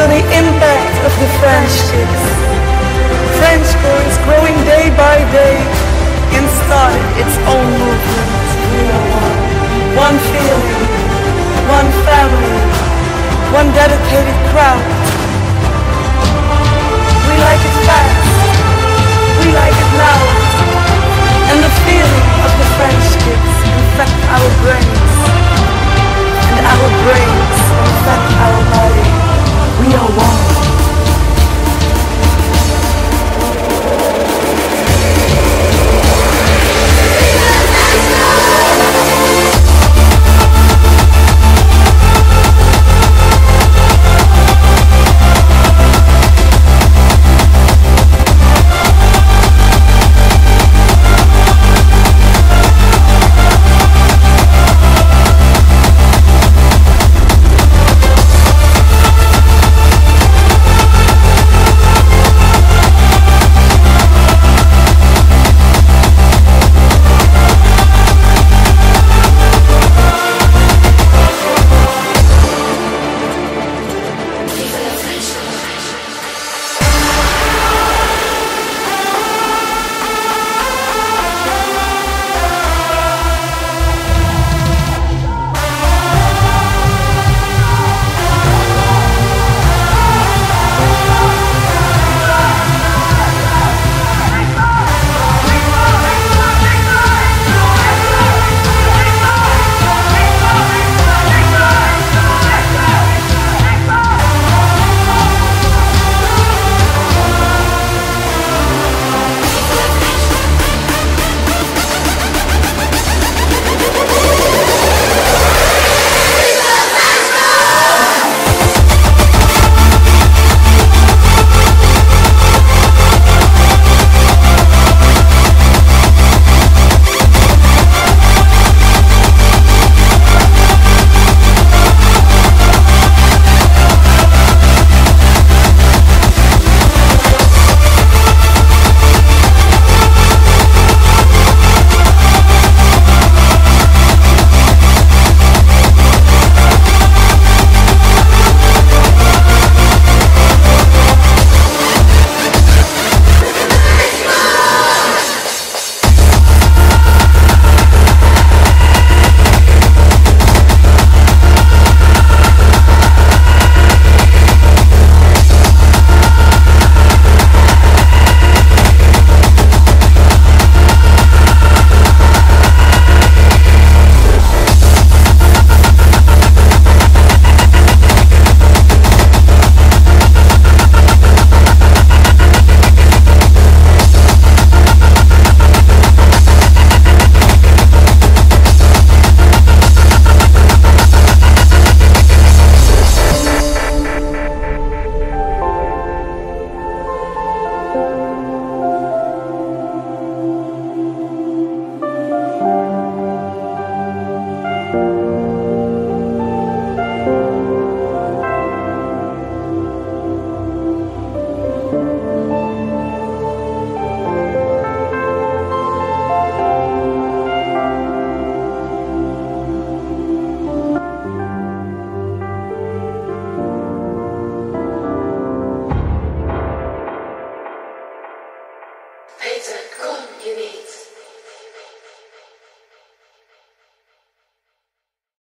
feel the impact of the French kids. French core is growing day by day and started its own movement. We are one feeling, one family, one dedicated crowd. We like it fast, we like it now.